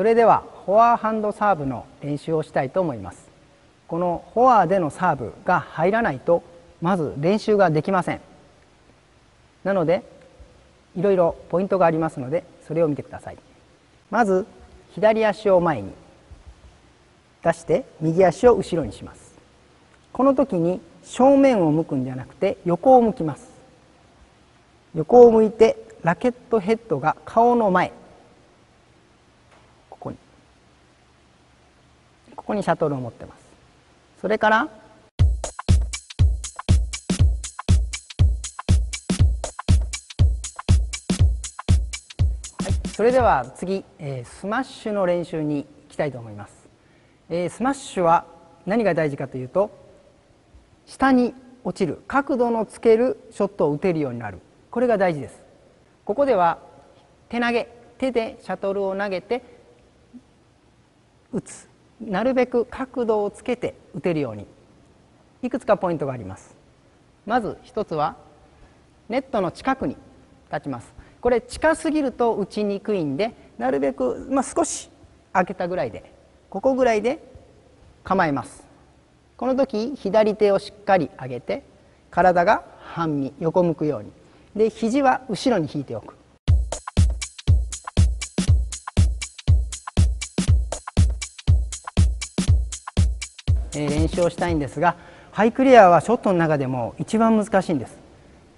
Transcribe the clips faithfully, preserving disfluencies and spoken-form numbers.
それではフォアハンドサーブの練習をしたいと思います。このフォアでのサーブが入らないとまず練習ができません。なのでいろいろポイントがありますので、それを見てください。まず左足を前に出して右足を後ろにします。この時に正面を向くんじゃなくて横を向きます。横を向いてラケットヘッドが顔の前、ここにここにシャトルを持ってます。それからそれでは次、えー、スマッシュの練習に行きたいと思います。えー、スマッシュは何が大事かというと、下に落ちる角度のつけるショットを打てるようになる、これが大事です。ここでは手投げ、手でシャトルを投げて打つ、なるべく角度をつけて打てるようにいくつかポイントがあります。まず一つはネットの近くに立ちます。これ近すぎると打ちにくいんで、なるべく、まあ、少し開けたぐらいで、ここぐらいで構えます。この時左手をしっかり上げて、体が半身横向くように、で肘は後ろに引いておく。えー、練習をしたいんですが、ハイクリアはショットの中でも一番難しいんです。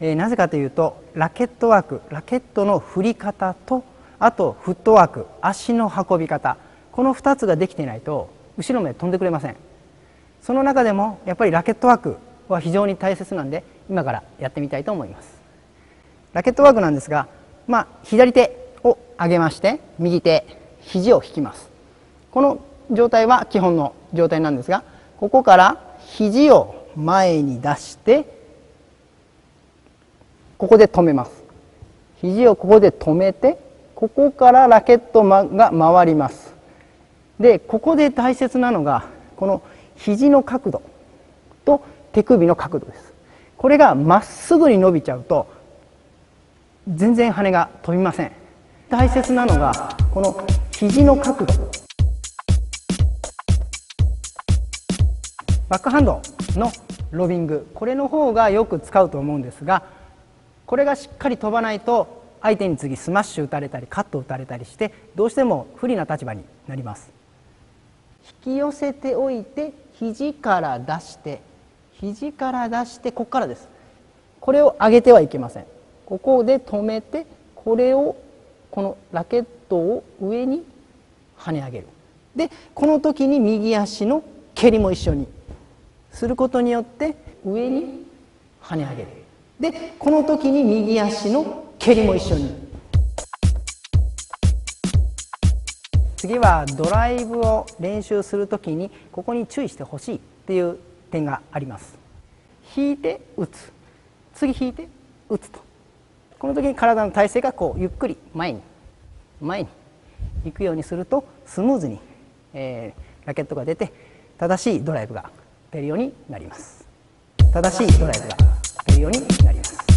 えー、なぜかというと、ラケットワーク、ラケットの振り方と、あとフットワーク、足の運び方、このふたつができていないと後ろまで飛んでくれません。その中でもやっぱりラケットワークは非常に大切なんで、今からやってみたいと思います。ラケットワークなんですが、まあ、左手を上げまして右手肘を引きます。この状態は基本の状態なんですが、ここから肘を前に出してここで止めます。肘をここで止めて、ここからラケットが回ります。でここで大切なのが、この肘の角度と手首の角度です。これがまっすぐに伸びちゃうと全然羽が飛びません。大切なのがこの肘の角度。バックハンドのロビング、これの方がよく使うと思うんですが、これがしっかり飛ばないと相手に次スマッシュ打たれたりカット打たれたりして、どうしても不利な立場になります。引き寄せておいて肘から出して、肘から出して、ここからです。これを上げてはいけません。ここで止めて、これをこのラケットを上に跳ね上げる。でこの時に右足の蹴りも一緒にすることによって上に跳ね上げる。でこの時に右足の蹴りも一緒に。次はドライブを練習する時に、ここに注意してほしいっていう点があります。引いて打つ、次引いて打つと、この時に体の体勢がこうゆっくり前に前に行くようにすると、スムーズに、えー、ラケットが出て正しいドライブが出るようになります。正しいドライブが出るようになります。